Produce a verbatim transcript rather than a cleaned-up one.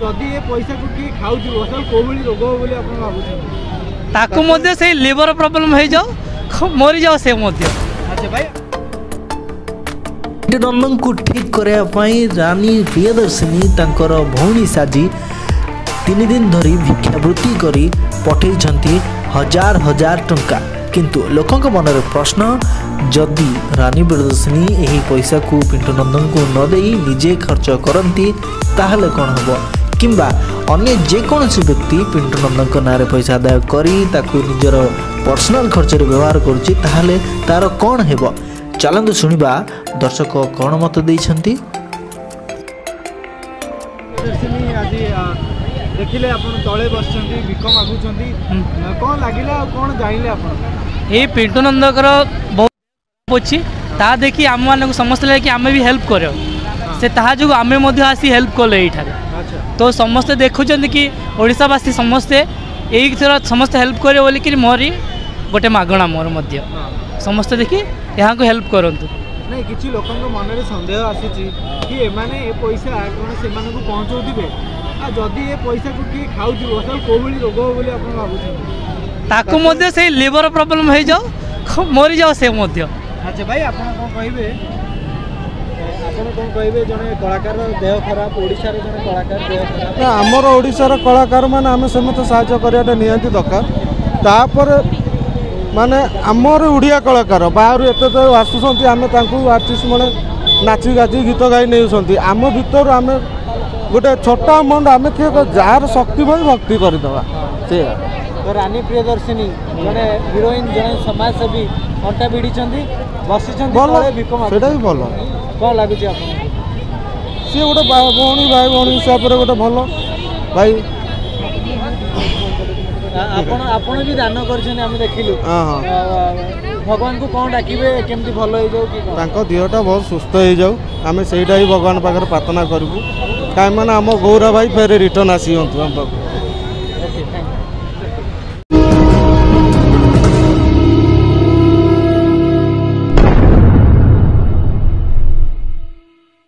जदि ये पैसा को किए खाऊ असल को रोग बोली आप भाई ताकू से लिवर प्रॉब्लम हो जाओ मरी जाओ से अच्छा भाई पिंटू नंदा को ठीक करने रानी प्रियदर्शिनी भौणी साजी तीन दिन धरी भिक्षावृत्ति करी पठेइछंती हजार हजार टंका किंतु लोकंक मनरे प्रश्न जदि रानी प्रियदर्शिनी एही पैसा को पिंटू नंदा को न देई निजे खर्च करती ताहले कौन हबो किंबा अन्य जेकोसी व्यक्ति पिंटू नंदा को नारे पैसा आदाय करी ताकु निजर पर्सनल खर्च रे व्यवहार करूची ताहले तार कौन हेबो चलंतु सुनिबा दर्शक कौन मत देइछंती आज देखिले आपण तळे बसछंती बिक मागुछंती कोन लागिला कोन जाइले आपण ए पिंटू नंदा कर बहुत पोछि ता देखि हम माने समस्त लागे कि हमें भी हेल्प करियो से ताहा जो हमें मध्य आसी हेल्प करले इठारे अच्छा तो समस्त देखुछंती कि ओडिसा वासी समस्त एक तरह समस्त हेल्प करे बोली कि मोरी गोटे मागणा मोर मध्य समस्त देखि यहाँ को हेल्प करंतु नहीं किसी लोक मन में सन्देह आसी पैसा कौन से पहुँचाऊे जदि ये पैसा को किए खाऊ असल को रोग बोली आप भाई से लिवर प्रॉब्लम हो जाओ मरी जाओ से अच्छा भाई आप कहे कहे जन कलाकार देह खराब ओडिशार जन कलाकार देह खराब आमर ओडिशार कलाकार मैंने आम समस्त साहय करवाटा निहांती दरकार तापर माने आमर उड़िया कलाकार बाहर एत आसुँच आम आर्टिस्ट मैंने नाची गाची गीत गाई नहीं आम भर आम गोटे छोटा अमाउंट आम किए जार शक्ति भाई भक्ति करदे से तो रानी प्रियदर्शिनी जड़े हिरोइन जड़े समाजसेवी अंटा भिड़ी बसी भल से भल कौन लगुच सी गोटे भाई भाई हिसाब से गोटे भल भाई आपण आपण भी दान करछन हम देखिलु भगवान को कोन डाकिबे केमती भलो हो जाऊ कि तांको देहटा बहुत सुस्त हो जाऊ हम सेटा ही भगवान पाकर प्रार्थना करबु काई माने हम गौरा भाई फेर रिटर्न आसीयंतु हम।